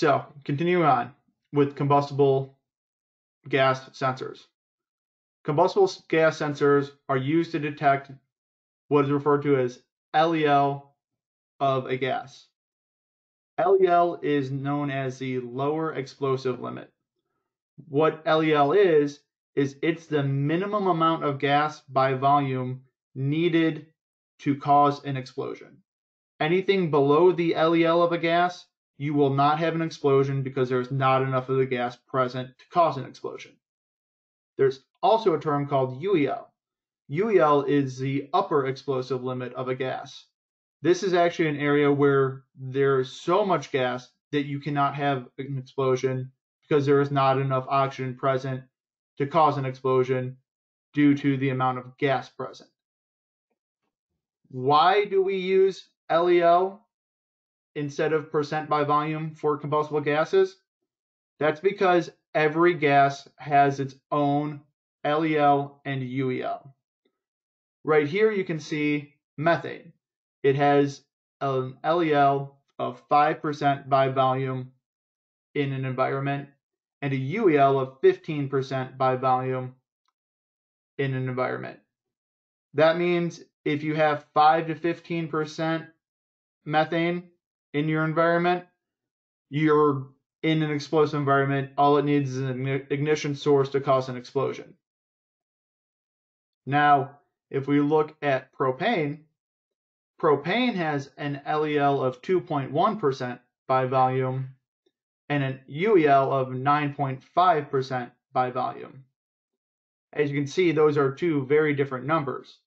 So continuing on with combustible gas sensors. Combustible gas sensors are used to detect what is referred to as LEL of a gas. LEL is known as the lower explosive limit. What LEL is it's the minimum amount of gas by volume needed to cause an explosion. Anything below the LEL of a gas, you will not have an explosion because there's not enough of the gas present to cause an explosion. There's also a term called UEL. UEL is the upper explosive limit of a gas. This is actually an area where there's so much gas that you cannot have an explosion because there is not enough oxygen present to cause an explosion due to the amount of gas present. Why do we use LEL instead of percent by volume for combustible gases? That's because every gas has its own LEL and UEL. Right here you can see methane. It has an LEL of 5% by volume in an environment and a UEL of 15% by volume in an environment. That means if you have 5 to 15% methane in your environment, you're in an explosive environment. All it needs is an ignition source to cause an explosion. Now, if we look at propane, propane has an LEL of 2.1% by volume and an UEL of 9.5% by volume. As you can see, those are two very different numbers.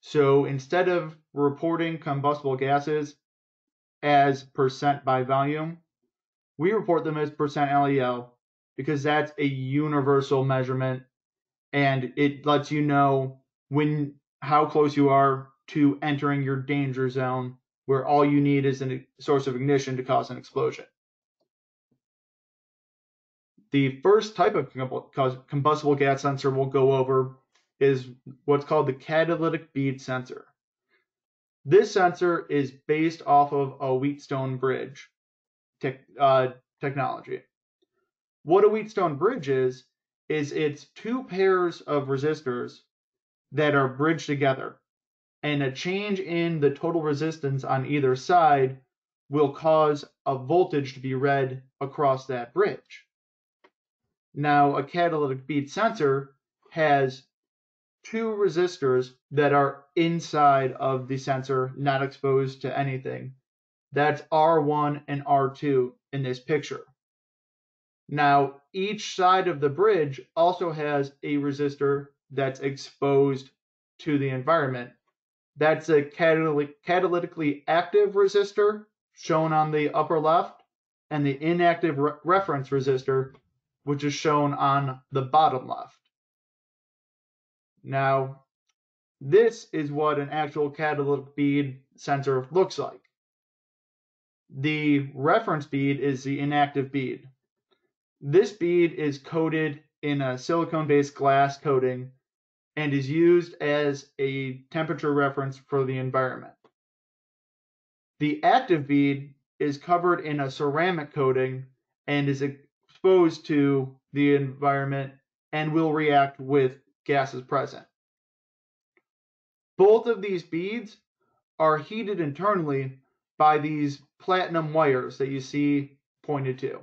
So instead of reporting combustible gases as percent by volume, we report them as percent LEL because that's a universal measurement and it lets you know when how close you are to entering your danger zone where all you need is a source of ignition to cause an explosion. The first type of combustible gas sensor we'll go over is what's called the catalytic bead sensor. This sensor is based off of a Wheatstone bridge technology. What a Wheatstone bridge is it's two pairs of resistors that are bridged together, and a change in the total resistance on either side will cause a voltage to be read across that bridge. Now, a catalytic bead sensor has two resistors that are inside of the sensor, not exposed to anything. That's R1 and R2 in this picture. Now, each side of the bridge also has a resistor that's exposed to the environment. That's a catalytically active resistor, shown on the upper left, and the inactive reference resistor, which is shown on the bottom left. Now, this is what an actual catalytic bead sensor looks like. The reference bead is the inactive bead. This bead is coated in a silicone-based glass coating and is used as a temperature reference for the environment. The active bead is covered in a ceramic coating and is exposed to the environment and will react with gases present. Both of these beads are heated internally by these platinum wires that you see pointed to.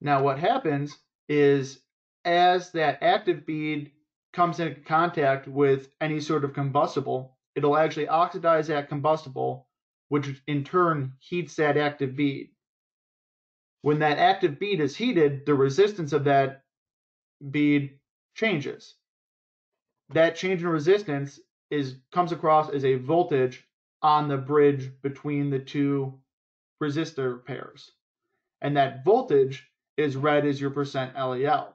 Now what happens is as that active bead comes into contact with any sort of combustible, it'll actually oxidize that combustible, which in turn heats that active bead. When that active bead is heated, the resistance of that bead changes. That change in resistance comes across as a voltage on the bridge between the two resistor pairs. And that voltage is read as your percent LEL.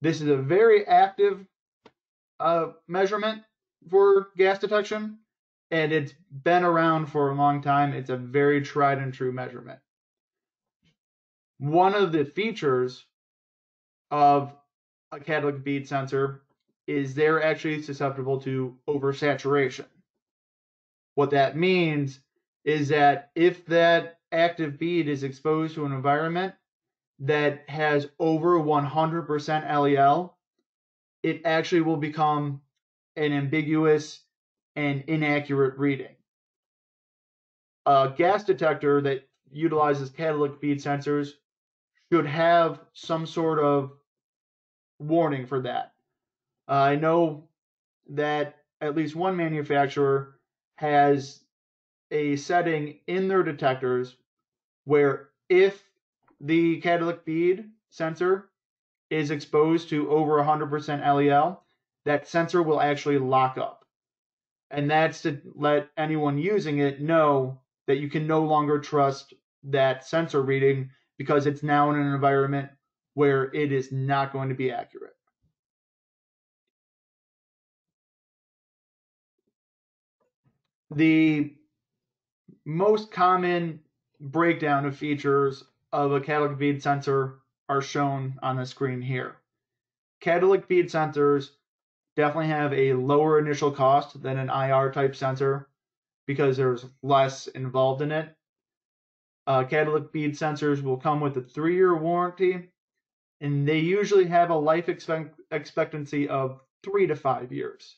This is a very active measurement for gas detection, and it's been around for a long time. It's a very tried and true measurement. One of the features of a catalytic bead sensor is they're actually susceptible to oversaturation. What that means is that if that active feed is exposed to an environment that has over 100% LEL, it actually will become an ambiguous and inaccurate reading. A gas detector that utilizes catalytic feed sensors should have some sort of warning for that. I know that at least one manufacturer has a setting in their detectors where if the catalytic feed sensor is exposed to over 100% LEL, that sensor will actually lock up. And that's to let anyone using it know that you can no longer trust that sensor reading because it's now in an environment where it is not going to be accurate. The most common breakdown of features of a catalytic feed sensor are shown on the screen here. Catalytic feed sensors definitely have a lower initial cost than an IR type sensor because there's less involved in it. Catalytic feed sensors will come with a 3-year warranty, and they usually have a life expectancy of 3 to 5 years.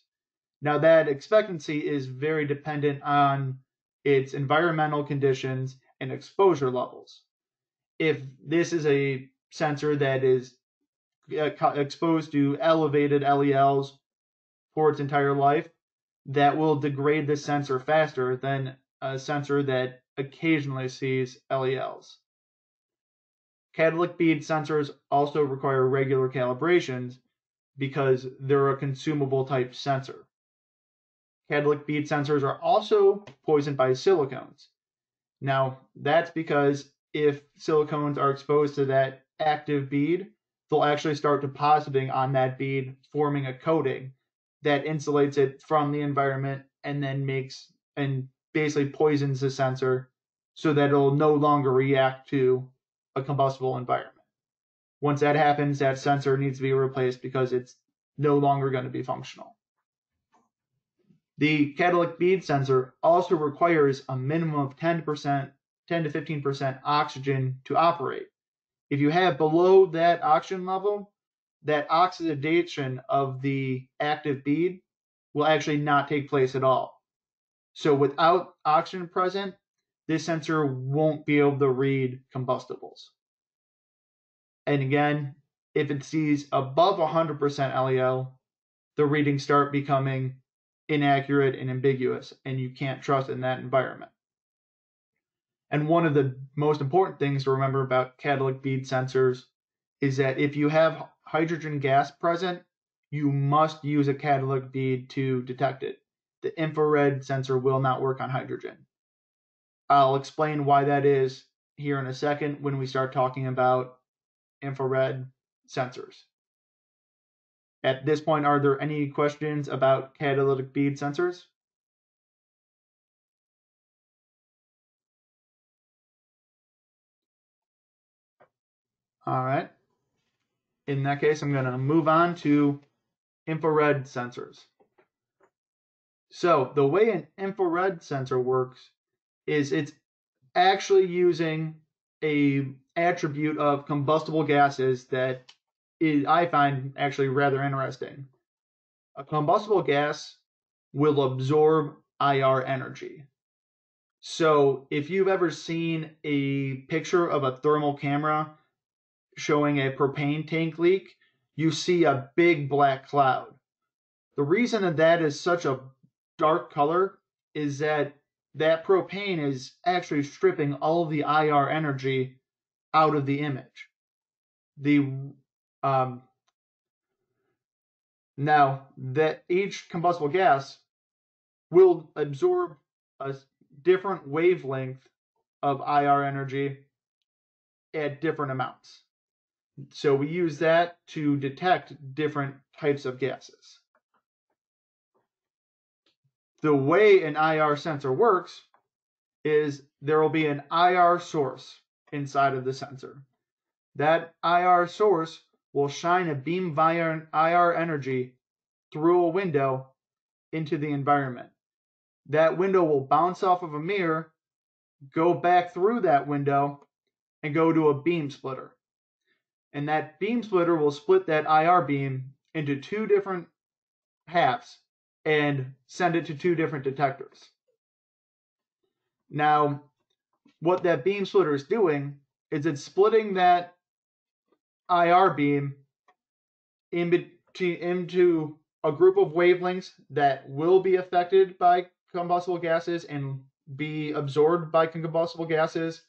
Now that expectancy is very dependent on its environmental conditions and exposure levels. If this is a sensor that is exposed to elevated LELs for its entire life, that will degrade the sensor faster than a sensor that occasionally sees LELs. Catalytic feed sensors also require regular calibrations because they're a consumable type sensor. Catalytic feed sensors are also poisoned by silicones. Now, that's because if silicones are exposed to that active bead, they'll actually start depositing on that bead, forming a coating that insulates it from the environment and then makes and basically poisons the sensor so that it'll no longer react to a combustible environment. Once that happens, that sensor needs to be replaced because it's no longer going to be functional. The catalytic feed sensor also requires a minimum of 10 to 15% oxygen to operate. If you have below that oxygen level, that oxidation of the active bead will actually not take place at all. So without oxygen present, this sensor won't be able to read combustibles. And again, if it sees above 100% LEL, the readings start becoming inaccurate and ambiguous, and you can't trust in that environment. And one of the most important things to remember about catalytic feed sensors is that if you have hydrogen gas present, you must use a catalytic feed to detect it. The infrared sensor will not work on hydrogen. I'll explain why that is here in a second when we start talking about infrared sensors. At this point, are there any questions about catalytic feed sensors? All right. In that case, I'm going to move on to infrared sensors. So the way an infrared sensor works is it's actually using an attribute of combustible gases that I find actually rather interesting. A combustible gas will absorb IR energy. So if you've ever seen a picture of a thermal camera showing a propane tank leak, you see a big black cloud. The reason that that is such a dark color is that that propane is actually stripping all the IR energy out of the image. Now that each combustible gas will absorb a different wavelength of IR energy at different amounts. So we use that to detect different types of gases. The way an IR sensor works is there will be an IR source inside of the sensor. That IR source will shine a beam of IR energy through a window into the environment. That window will bounce off of a mirror go back through that window and go to a beam splitter. And that beam splitter will split that IR beam into two different halves and send it to two different detectors. Now, what that beam splitter is doing is it's splitting that IR beam into a group of wavelengths that will be affected by combustible gases and be absorbed by combustible gases,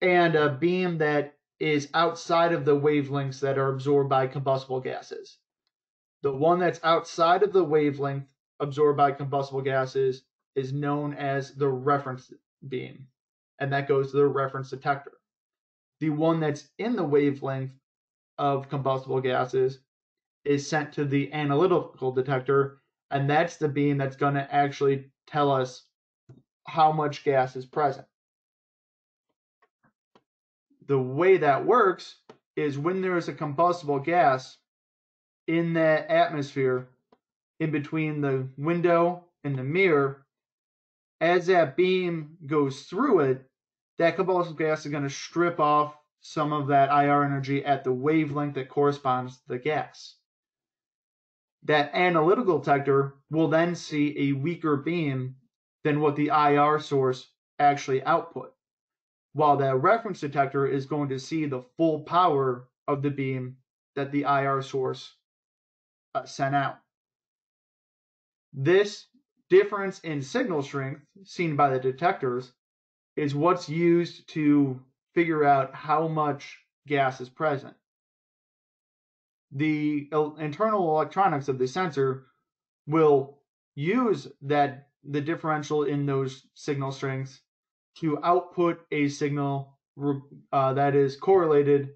and a beam that is outside of the wavelengths that are absorbed by combustible gases. The one that's outside of the wavelength absorbed by combustible gases is known as the reference beam, and that goes to the reference detector. The one that's in the wavelength of combustible gases is sent to the analytical detector, and that's the beam that's going to actually tell us how much gas is present. The way that works is when there is a combustible gas in that atmosphere, in between the window and the mirror, as that beam goes through it, that combustible gas is going to strip off some of that IR energy at the wavelength that corresponds to the gas. That analytical detector will then see a weaker beam than what the IR source actually output, while that reference detector is going to see the full power of the beam that the IR source sent out. This difference in signal strength seen by the detectors is what's used to figure out how much gas is present. The internal electronics of the sensor will use that the differential in those signal strengths to output a signal that is correlated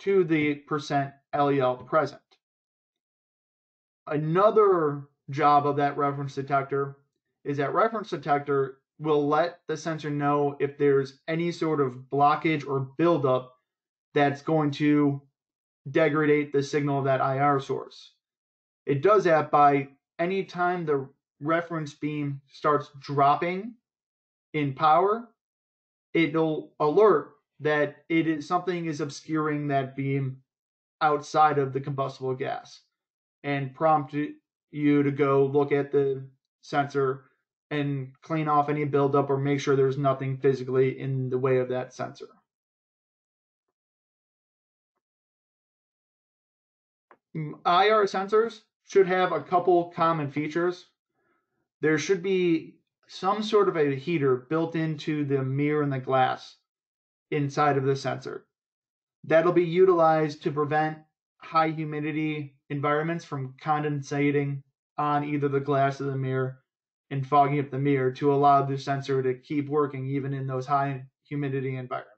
to the percent LEL present. Another job of that reference detector is that reference detector will let the sensor know if there's any sort of blockage or buildup that's going to degrade the signal of that IR source. It does that by any time the reference beam starts dropping in power, it'll alert that it is something is obscuring that beam outside of the combustible gas and prompt you to go look at the sensor and clean off any buildup or make sure there's nothing physically in the way of that sensor. IR sensors should have a couple common features. There should be some sort of a heater built into the mirror and the glass inside of the sensor. That'll be utilized to prevent high humidity environments from condensating on either the glass or the mirror and fogging up the mirror to allow the sensor to keep working even in those high humidity environments.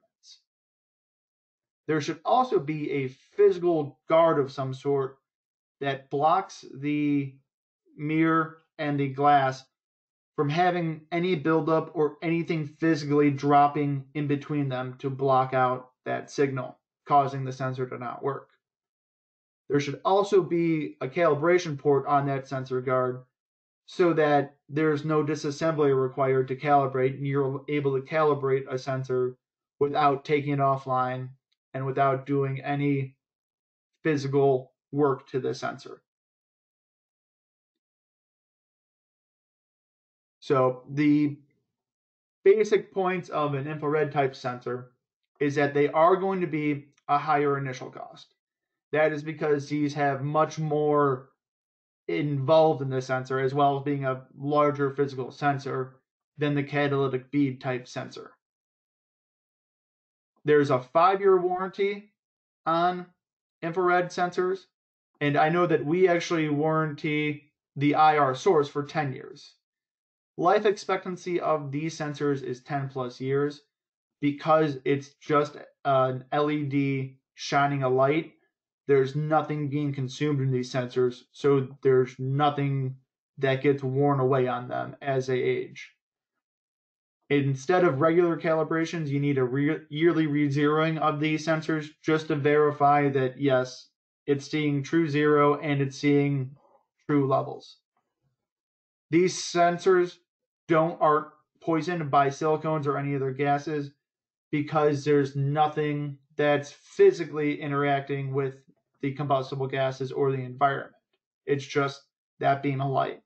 There should also be a physical guard of some sort that blocks the mirror and the glass from having any buildup or anything physically dropping in between them to block out that signal, causing the sensor to not work. There should also be a calibration port on that sensor guard so that there's no disassembly required to calibrate and you're able to calibrate a sensor without taking it offline and without doing any physical work to the sensor. So the basic points of an infrared type sensor is that they are going to be a higher initial cost. That is because these have much more involved in the sensor, as well as being a larger physical sensor than the catalytic bead type sensor. There's a 5-year warranty on infrared sensors, and I know that we actually warranty the IR source for 10 years. Life expectancy of these sensors is 10+ years because it's just an LED shining a light. There's nothing being consumed in these sensors, so there's nothing that gets worn away on them as they age. Instead of regular calibrations, you need a yearly re-zeroing of these sensors just to verify that, yes, it's seeing true zero and it's seeing true levels. These sensors aren't poisoned by silicones or any other gases because there's nothing that's physically interacting with the combustible gases or the environment. It's just that beam of light.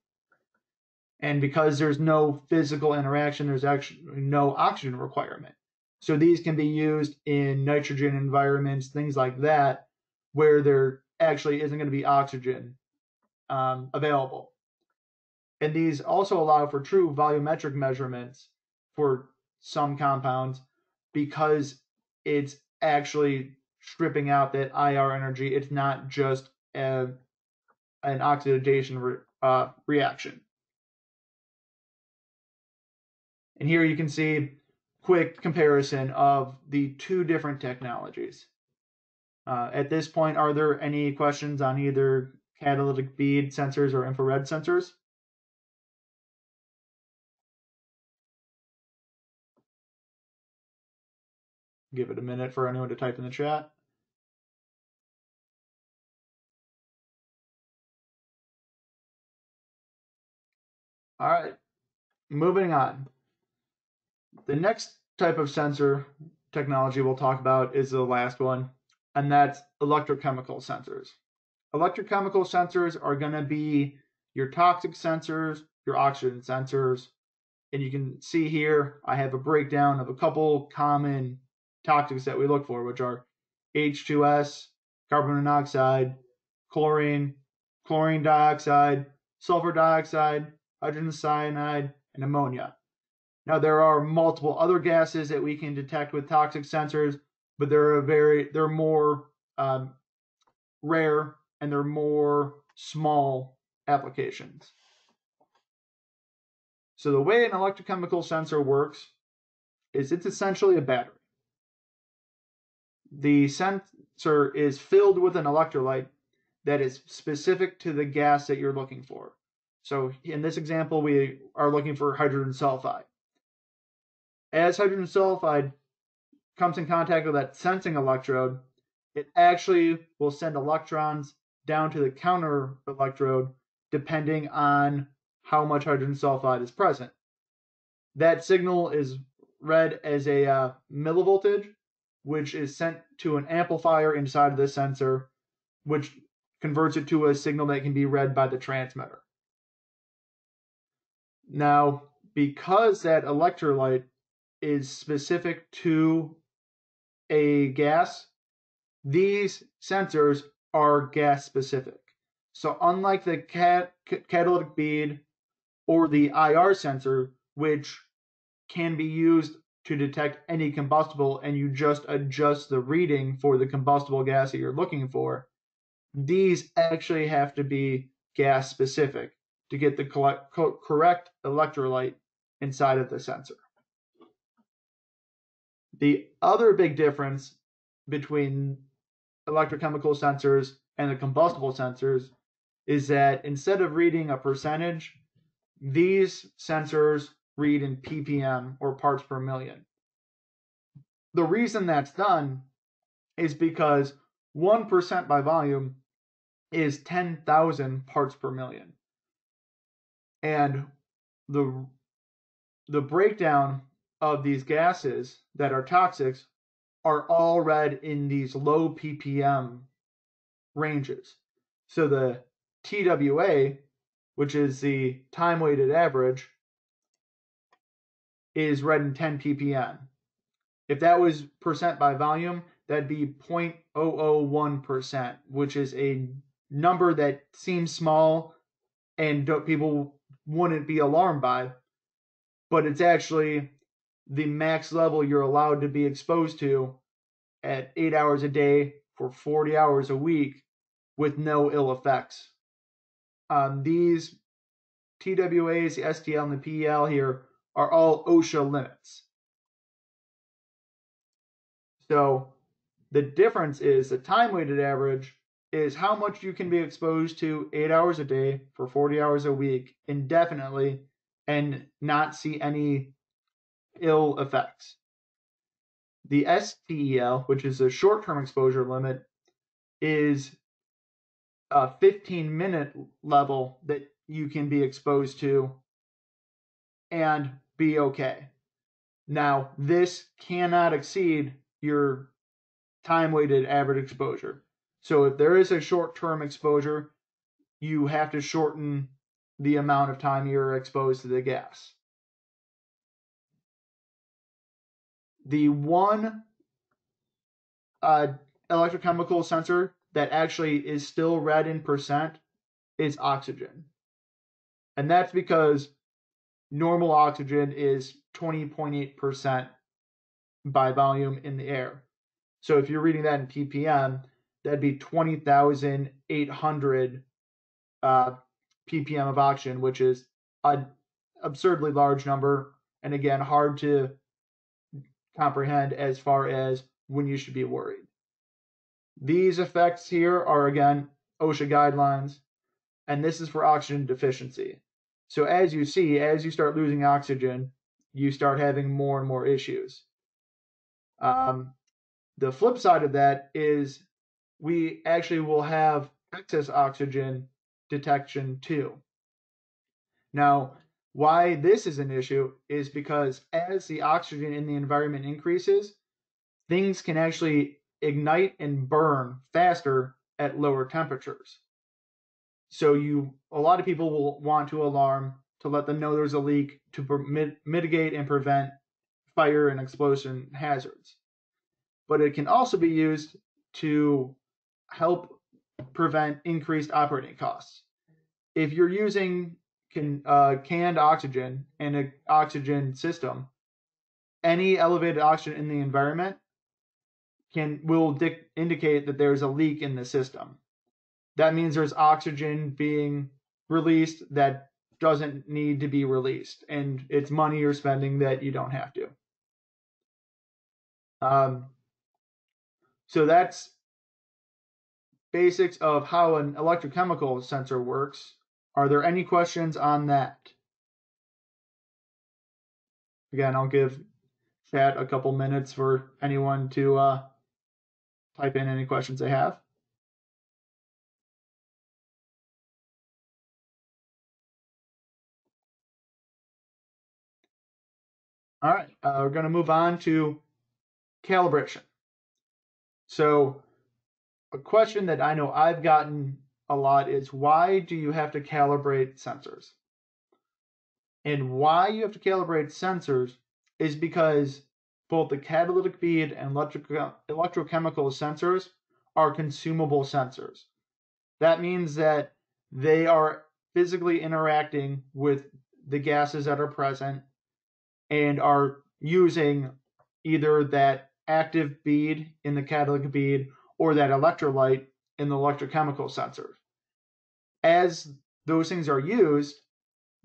And because there's no physical interaction, there's actually no oxygen requirement. So these can be used in nitrogen environments, things like that, where there actually isn't going to be oxygen available. And these also allow for true volumetric measurements for some compounds because it's actually stripping out that IR energy. It's not just an oxidation reaction. And here you can see quick comparison of the two different technologies. At this point, are there any questions on either catalytic bead sensors or infrared sensors? Give it a minute for anyone to type in the chat. All right, moving on. The next type of sensor technology we'll talk about is the last one, and that's electrochemical sensors. Electrochemical sensors are going to be your toxic sensors, your oxygen sensors, and you can see here I have a breakdown of a couple common toxics that we look for, which are H2S, carbon monoxide, chlorine, chlorine dioxide, sulfur dioxide, hydrogen cyanide, and ammonia. Now, there are multiple other gases that we can detect with toxic sensors, but they're more rare and they're more small applications. So the way an electrochemical sensor works is it's essentially a battery. The sensor is filled with an electrolyte that is specific to the gas that you're looking for. So in this example, we are looking for hydrogen sulfide. As hydrogen sulfide comes in contact with that sensing electrode, it actually will send electrons down to the counter electrode depending on how much hydrogen sulfide is present. That signal is read as a millivoltage, which is sent to an amplifier inside of the sensor, which converts it to a signal that can be read by the transmitter. Now, because that electrolyte is specific to a gas, these sensors are gas specific. So unlike the catalytic bead or the IR sensor, which can be used to detect any combustible and you just adjust the reading for the combustible gas that you're looking for, these actually have to be gas specific to get the correct electrolyte inside of the sensor. The other big difference between electrochemical sensors and the combustible sensors is that instead of reading a percentage, these sensors read in ppm or parts per million. The reason that's done is because 1% by volume is 10,000 parts per million. And the breakdown of these gases that are toxics are all read in these low ppm ranges. So the TWA, which is the time-weighted average, is read in 10 ppm. If that was percent by volume, that'd be 0.001%, which is a number that seems small and people wouldn't be alarmed by, but it's actually the max level you're allowed to be exposed to at 8 hours a day for 40 hours a week with no ill effects. These TWAs, the STL and the PEL here, are all OSHA limits. So the difference is the time-weighted average is how much you can be exposed to 8 hours a day for 40 hours a week indefinitely and not see any ill effects. The STEL, which is the short-term exposure limit, is a 15-minute level that you can be exposed to. And be okay. Now, this cannot exceed your time-weighted average exposure. So if there is a short-term exposure, you have to shorten the amount of time you're exposed to the gas. The one electrochemical sensor that actually is still red in percent is oxygen. And that's because normal oxygen is 20.8% by volume in the air. So if you're reading that in ppm, that'd be 20,800 ppm of oxygen, which is an absurdly large number, and again, hard to comprehend as far as when you should be worried. These effects here are, again, OSHA guidelines, and this is for oxygen deficiency. So as you see, as you start losing oxygen, you start having more and more issues. The flip side of that is we actually will have excess oxygen detection too. Now, why this is an issue is because as the oxygen in the environment increases, things can actually ignite and burn faster at lower temperatures. So a lot of people will want to alarm to let them know there's a leak to mitigate and prevent fire and explosion hazards. But it can also be used to help prevent increased operating costs. If you're using canned oxygen in an oxygen system, any elevated oxygen in the environment will indicate that there's a leak in the system. That means there's oxygen being released that doesn't need to be released, and it's money you're spending that you don't have to. So that's basics of how an electrochemical sensor works. Are there any questions on that? Again, I'll give chat a couple minutes for anyone to type in any questions they have. All right, we're going to move on to calibration. So a question that I know I've gotten a lot is, why do you have to calibrate sensors? And why you have to calibrate sensors is because both the catalytic bead and electrochemical sensors are consumable sensors. That means that they are physically interacting with the gases that are present and are using either that active bead in the catalytic bead or that electrolyte in the electrochemical sensor. As those things are used,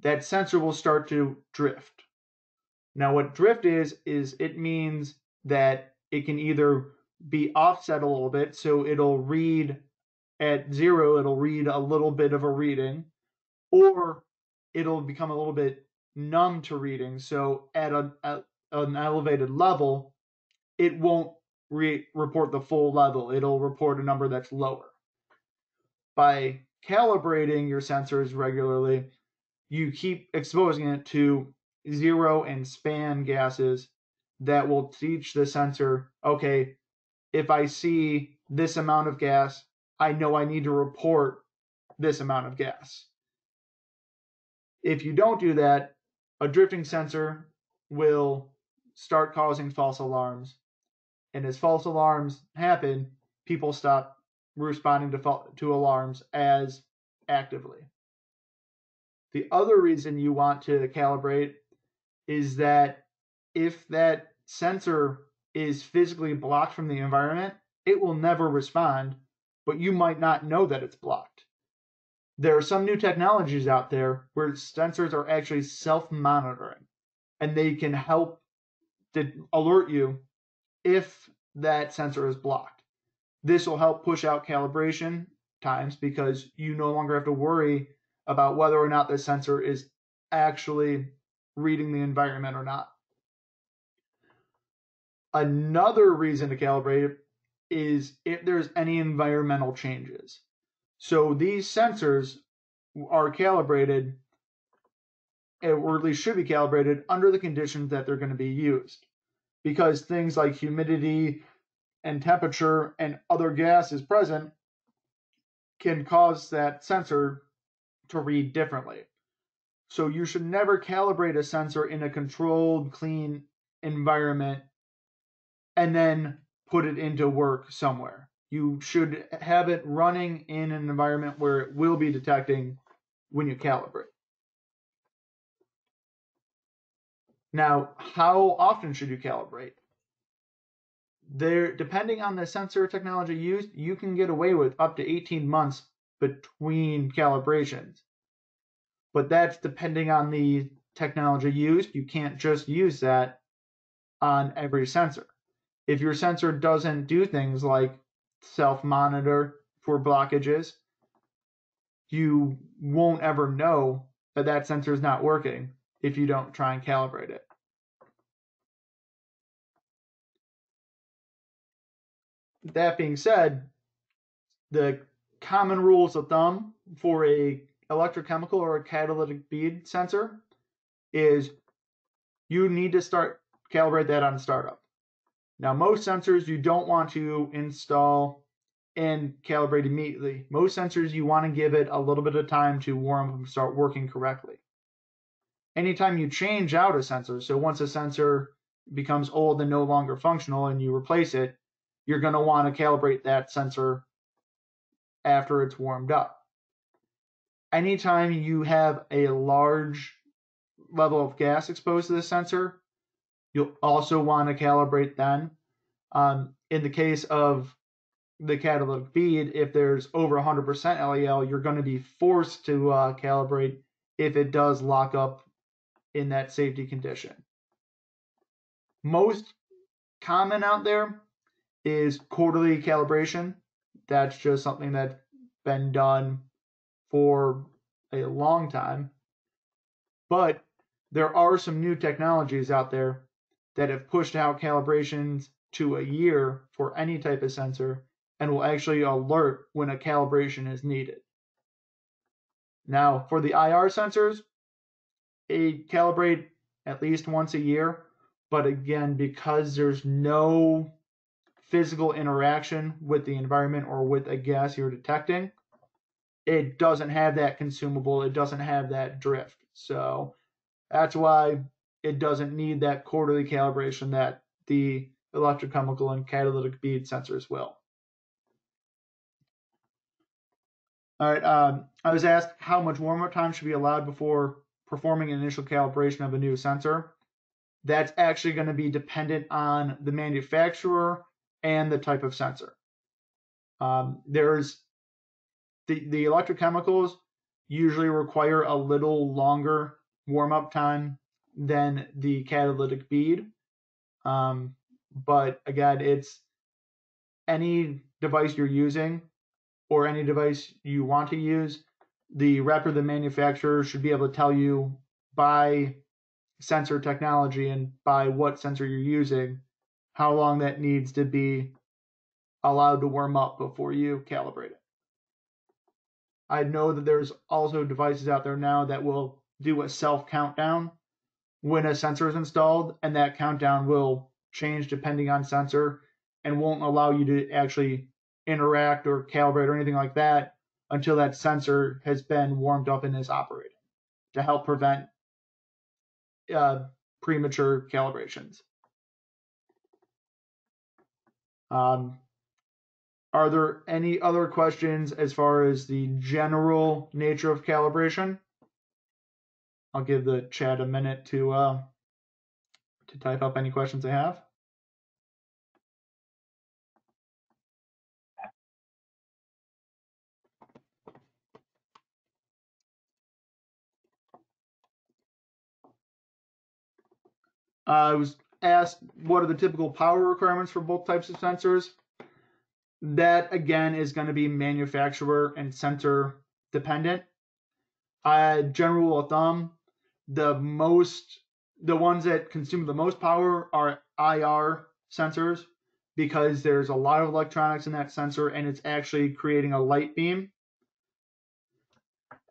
that sensor will start to drift. Now, what drift is it means that it can either be offset a little bit, so it'll read at zero, it'll read a little bit of a reading, or it'll become a little bit numb to reading, so at an elevated level, it won't report the full level. It'll report a number that's lower. By calibrating your sensors regularly, you keep exposing it to zero and span gases that will teach the sensor, okay, if I see this amount of gas, I know I need to report this amount of gas. If you don't do that, a drifting sensor will start causing false alarms. And as false alarms happen, people stop responding to alarms as actively. The other reason you want to calibrate is that if that sensor is physically blocked from the environment, it will never respond, but you might not know that it's blocked. There are some new technologies out there where sensors are actually self-monitoring, and they can help to alert you if that sensor is blocked. This will help push out calibration times because you no longer have to worry about whether or not the sensor is actually reading the environment or not. Another reason to calibrate is if there's any environmental changes. So these sensors are calibrated or at least should be calibrated under the conditions that they're going to be used, because things like humidity and temperature and other gases present can cause that sensor to read differently. So you should never calibrate a sensor in a controlled, clean environment and then put it into work somewhere. You should have it running in an environment where it will be detecting when you calibrate. Now, how often should you calibrate? There, depending on the sensor technology used, you can get away with up to 18 months between calibrations. But that's depending on the technology used. You can't just use that on every sensor. If your sensor doesn't do things like self-monitor for blockages, you won't ever know that that sensor is not working if you don't try and calibrate it. That being said, the common rules of thumb for a electrochemical or a catalytic bead sensor is you need to calibrate that on startup. Now, most sensors you don't want to install and calibrate immediately. Most sensors you want to give it a little bit of time to warm up and start working correctly. Anytime you change out a sensor, so once a sensor becomes old and no longer functional and you replace it, you're going to want to calibrate that sensor after it's warmed up. Anytime you have a large level of gas exposed to the sensor, you'll also want to calibrate then. In the case of the catalytic bead, if there's over 100% LEL, you're going to be forced to calibrate if it does lock up in that safety condition. Most common out there is quarterly calibration. That's just something that's been done for a long time, but there are some new technologies out there that have pushed out calibrations to a year for any type of sensor and will actually alert when a calibration is needed. Now, for the IR sensors, they calibrate at least once a year, but again, because there's no physical interaction with the environment or with a gas you're detecting, it doesn't have that consumable, it doesn't have that drift. So that's why it doesn't need that quarterly calibration that the electrochemical and catalytic bead sensors will. All right, I was asked how much warm-up time should be allowed before performing an initial calibration of a new sensor. That's actually going to be dependent on the manufacturer and the type of sensor. The electrochemicals usually require a little longer warm-up time than the catalytic bead. But again, it's any device you're using or any device you want to use, the rep or the manufacturer should be able to tell you by sensor technology and by what sensor you're using, how long that needs to be allowed to warm up before you calibrate it. I know that there's also devices out there now that will do a self countdown when a sensor is installed, and that countdown will change depending on sensor and won't allow you to actually interact or calibrate or anything like that until that sensor has been warmed up and is operating, to help prevent premature calibrations. Are there any other questions as far as the general nature of calibration? I'll give the chat a minute to type up any questions they have. I was asked, what are the typical power requirements for both types of sensors? That again is going to be manufacturer and sensor dependent. General rule of thumb, the ones that consume the most power are IR sensors, because there's a lot of electronics in that sensor and it's actually creating a light beam.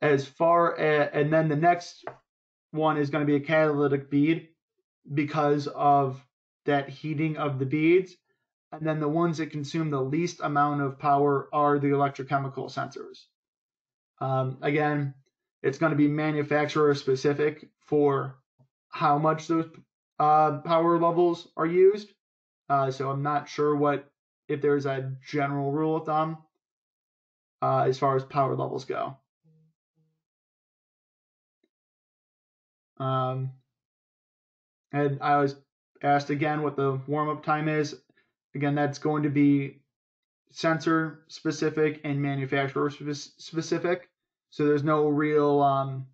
And then the next one is going to be a catalytic bead because of that heating of the beads. And then the ones that consume the least amount of power are the electrochemical sensors. Again, it's going to be manufacturer specific for how much those power levels are used. So I'm not sure if there's a general rule of thumb as far as power levels go. And I was asked again what the warm-up time is. Again, that's going to be sensor specific and manufacturer specific. So there's no real,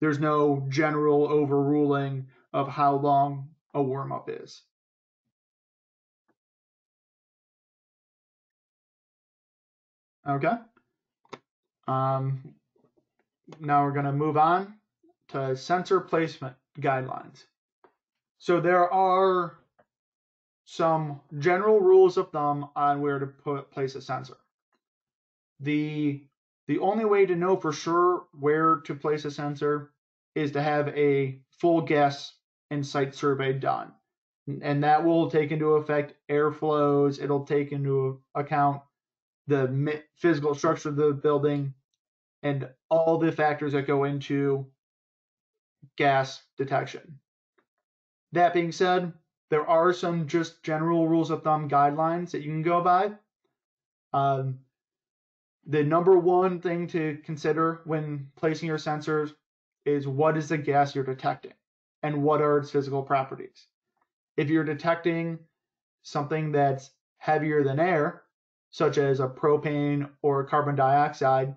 there's no general overruling of how long a warm-up is. Okay. Now we're going to move on to sensor placement guidelines. So there are some general rules of thumb on where to place a sensor. The only way to know for sure where to place a sensor is to have a full gas and site survey done. And that will take into effect air flows. It'll take into account the physical structure of the building and all the factors that go into gas detection. That being said, there are some just general rules of thumb guidelines that you can go by. The number one thing to consider when placing your sensors is what is the gas you're detecting and what are its physical properties. If you're detecting something that's heavier than air, such as a propane or carbon dioxide,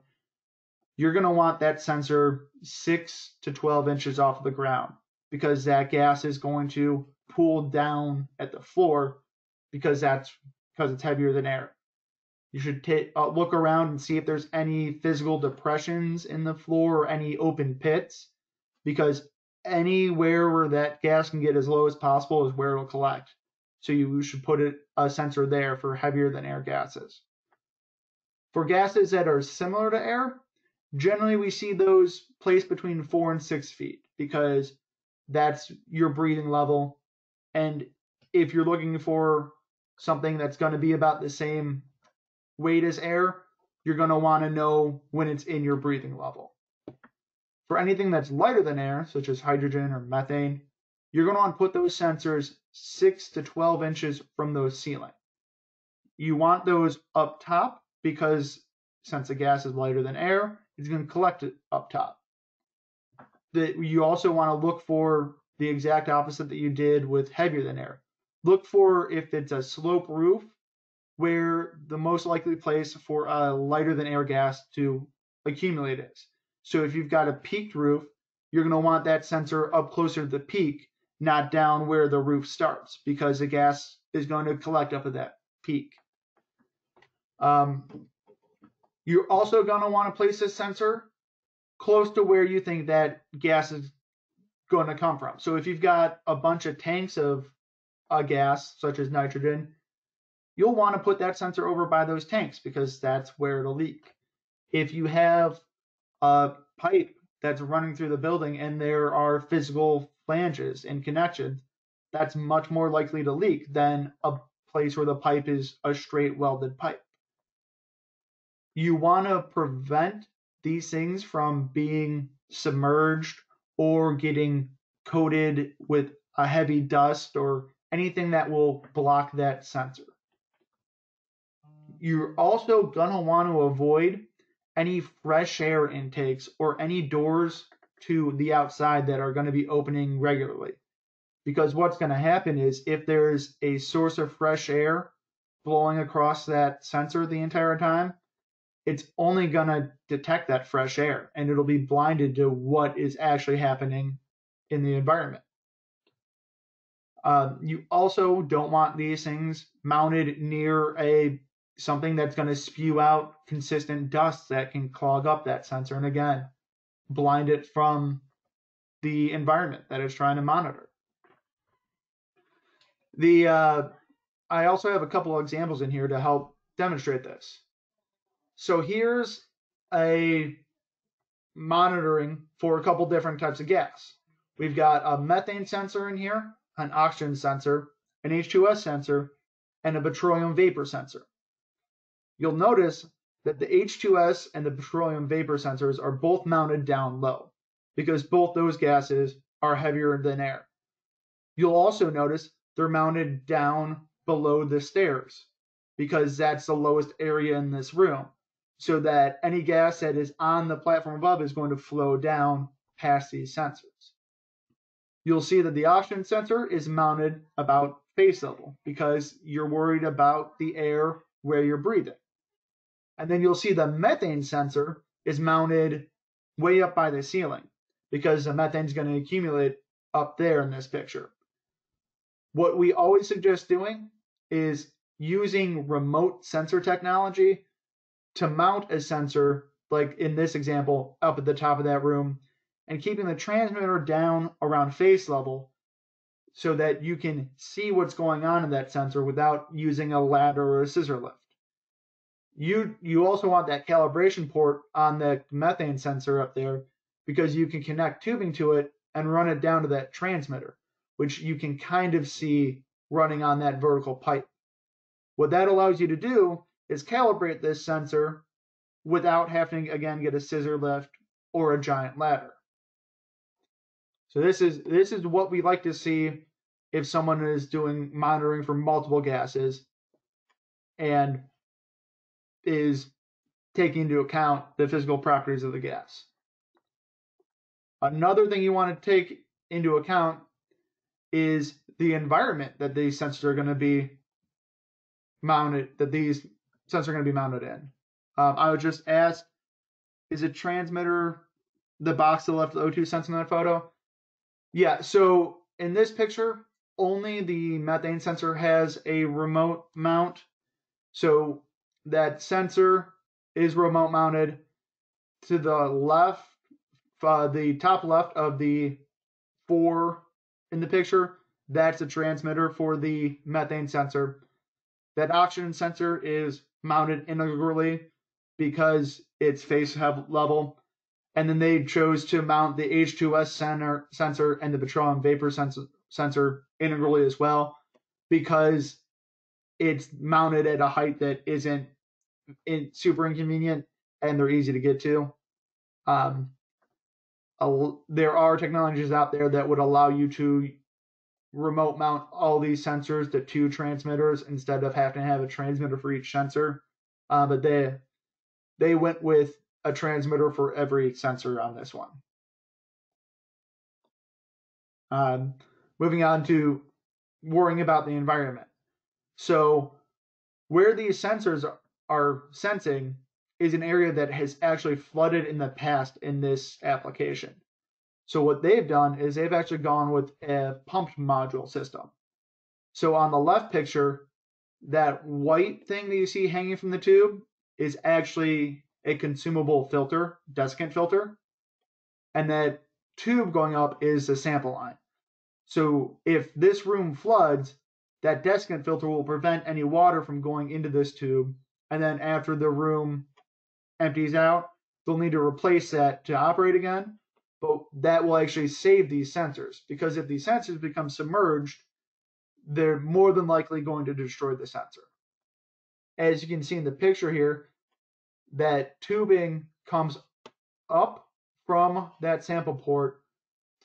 you're going to want that sensor 6 to 12 inches off the ground because that gas is going to pool down at the floor because it's heavier than air. You should look around and see if there's any physical depressions in the floor or any open pits, because anywhere where that gas can get as low as possible is where it'll collect. So you should put a sensor there for heavier than air gases. For gases that are similar to air, generally we see those placed between 4 and 6 feet because that's your breathing level. And if you're looking for something that's going to be about the same weight as air, you're going to want to know when it's in your breathing level. For anything that's lighter than air, such as hydrogen or methane, you're going to want to put those sensors 6 to 12 inches from the ceiling. You want those up top because since the gas is lighter than air, it's going to collect it up top. You also want to look for the exact opposite that you did with heavier than air. Look for if it's a slope roof, where the most likely place for a lighter than air gas to accumulate is. So if you've got a peaked roof, you're going to want that sensor up closer to the peak, not down where the roof starts, because the gas is going to collect up at that peak. You're also going to want to place this sensor close to where you think that gas is going to come from. So if you've got a bunch of tanks of a gas, such as nitrogen, you'll want to put that sensor over by those tanks because that's where it'll leak. If you have a pipe that's running through the building and there are physical flanges and connections, that's much more likely to leak than a place where the pipe is a straight welded pipe. You want to prevent these things from being submerged or getting coated with a heavy dust or anything that will block that sensor. You're also going to want to avoid any fresh air intakes or any doors to the outside that are going to be opening regularly. Because what's going to happen is if there's a source of fresh air blowing across that sensor the entire time, it's only going to detect that fresh air and it'll be blinded to what is actually happening in the environment. You also don't want these things mounted near something that's going to spew out consistent dust that can clog up that sensor and again blind it from the environment that it's trying to monitor. I also have a couple of examples in here to help demonstrate this. So here's a monitoring for a couple different types of gas. We've got a methane sensor in here, an oxygen sensor, an H2S sensor, and a petroleum vapor sensor. You'll notice that the H2S and the petroleum vapor sensors are both mounted down low because both those gases are heavier than air. You'll also notice they're mounted down below the stairs because that's the lowest area in this room, so that any gas that is on the platform above is going to flow down past these sensors. You'll see that the oxygen sensor is mounted about face level because you're worried about the air where you're breathing. And then you'll see the methane sensor is mounted way up by the ceiling because the methane is going to accumulate up there in this picture. What we always suggest doing is using remote sensor technology to mount a sensor, like in this example, up at the top of that room, and keeping the transmitter down around face level so that you can see what's going on in that sensor without using a ladder or a scissor lift. You also want that calibration port on the methane sensor up there because you can connect tubing to it and run it down to that transmitter, which you can kind of see running on that vertical pipe. What that allows you to do is calibrate this sensor without having to, again, get a scissor lift or a giant ladder. So this is what we like to see if someone is doing monitoring for multiple gases and is taking into account the physical properties of the gas. Another thing you want to take into account is the environment that these sensors are going to be mounted, in. I would just ask, is a transmitter the box to the left of the O2 sensor in that photo? Yeah, so in this picture, only the methane sensor has a remote mount. So that sensor is remote mounted to the left, the top left of the four in the picture. That's a transmitter for the methane sensor. That oxygen sensor is mounted integrally because it's face level. And then they chose to mount the H2S sensor and the petroleum vapor sensor integrally as well because it's mounted at a height that isn't super inconvenient and they're easy to get to. There are technologies out there that would allow you to remote mount all these sensors to two transmitters instead of having to have a transmitter for each sensor. But they went with a transmitter for every sensor on this one. Moving on to worrying about the environment. So where these sensors are sensing is an area that has actually flooded in the past in this application. So what they've done is they've actually gone with a pumped module system. So on the left picture, that white thing that you see hanging from the tube is actually a consumable filter, desiccant filter, and that tube going up is the sample line. So if this room floods, that desiccant filter will prevent any water from going into this tube, and then after the room empties out, they'll need to replace that to operate again, but that will actually save these sensors, because if these sensors become submerged, they're more than likely going to destroy the sensor. As you can see in the picture here, that tubing comes up from that sample port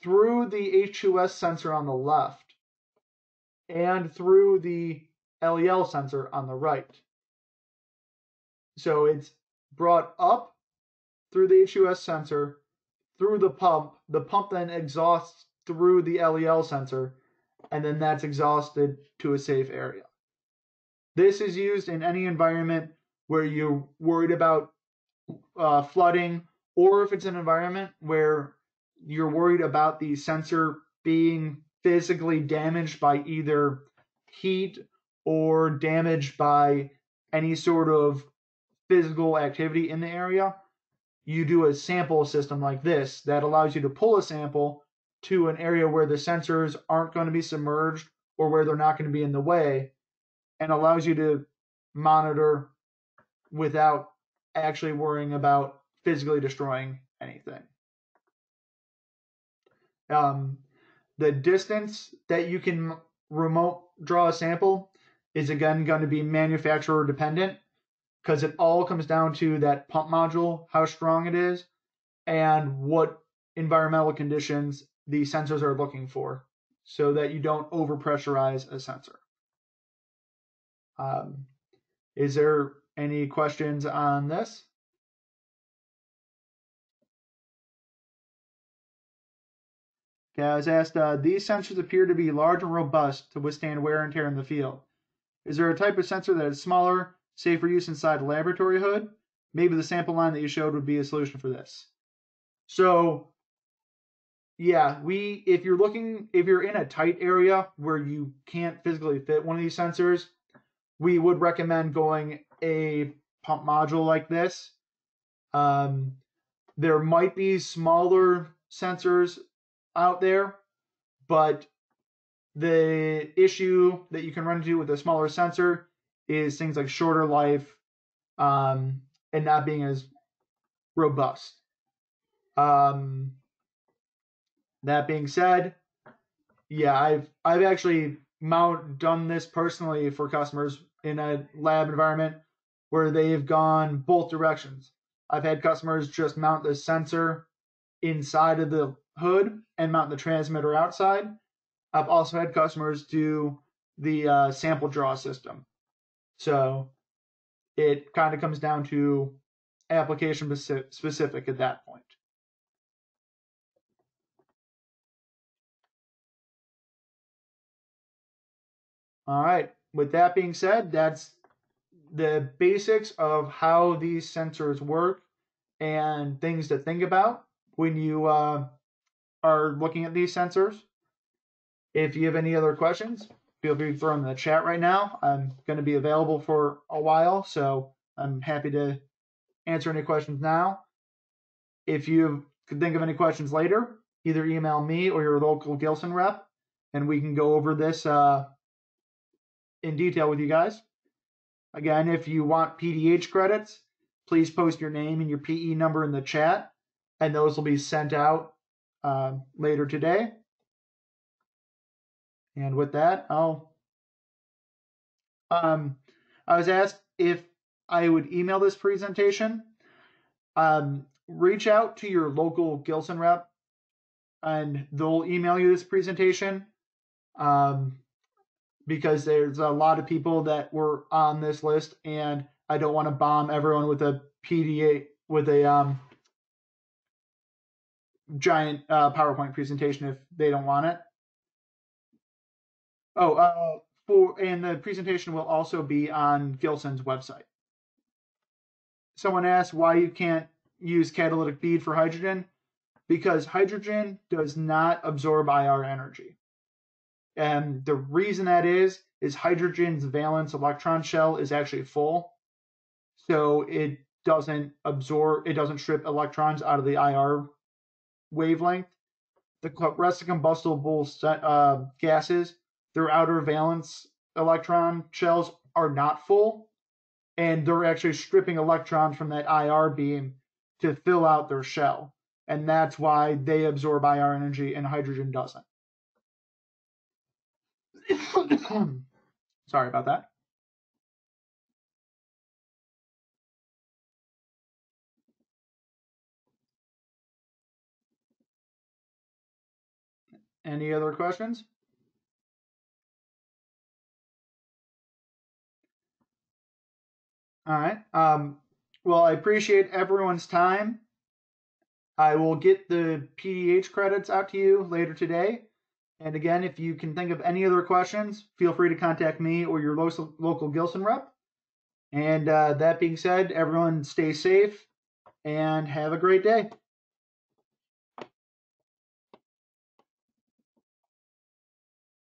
through the H2S sensor on the left and through the LEL sensor on the right. So it's brought up through the H2S sensor, through the pump then exhausts through the LEL sensor, and then that's exhausted to a safe area. This is used in any environment where you're worried about flooding, or if it's an environment where you're worried about the sensor being physically damaged by either heat or damaged by any sort of physical activity in the area, you do a sample system like this that allows you to pull a sample to an area where the sensors aren't going to be submerged or where they're not going to be in the way, and allows you to monitor without actually worrying about physically destroying anything. the distance that you can remote draw a sample is again going to be manufacturer dependent, because it all comes down to that pump module, how strong it is, and what environmental conditions the sensors are looking for, so that you don't overpressurize a sensor. Is there any questions on this? Okay, I was asked, these sensors appear to be large and robust to withstand wear and tear in the field. Is there a type of sensor that is smaller, safe for use inside a laboratory hood? Maybe the sample line that you showed would be a solution for this. So yeah, if you're in a tight area where you can't physically fit one of these sensors, we would recommend going a pump module like this. There might be smaller sensors out there, but the issue that you can run into with a smaller sensor is things like shorter life and not being as robust. That being said, yeah, I've actually done this personally for customers in a lab environment where they've gone both directions. I've had customers just mount the sensor inside of the hood and mount the transmitter outside. I've also had customers do the sample draw system. So it kind of comes down to application specific at that point. All right, with that being said, that's the basics of how these sensors work and things to think about when you are looking at these sensors. If you have any other questions, feel free to throw them in the chat right now. I'm going to be available for a while, so I'm happy to answer any questions now. If you could think of any questions later, either email me or your local Gilson rep, and we can go over this in detail with you guys. Again, if you want PDH credits, please post your name and your PE number in the chat, and those will be sent out later today. And with that, I was asked if I would email this presentation. Reach out to your local Gilson rep, and they'll email you this presentation. Because there's a lot of people that were on this list, and I don't want to bomb everyone with a PDA with a giant PowerPoint presentation if they don't want it. And the presentation will also be on Gilson's website. Someone asked why you can't use catalytic bead for hydrogen. Because hydrogen does not absorb IR energy. And the reason that is hydrogen's valence electron shell is actually full. So it doesn't absorb, it doesn't strip electrons out of the IR wavelength. The rest of combustible gases, their outer valence electron shells are not full. And they're actually stripping electrons from that IR beam to fill out their shell. And that's why they absorb IR energy and hydrogen doesn't. Sorry about that. Any other questions? All right. Well, I appreciate everyone's time. I will get the PDH credits out to you later today. And again, if you can think of any other questions, feel free to contact me or your local Gilson rep. And that being said, everyone stay safe and have a great day.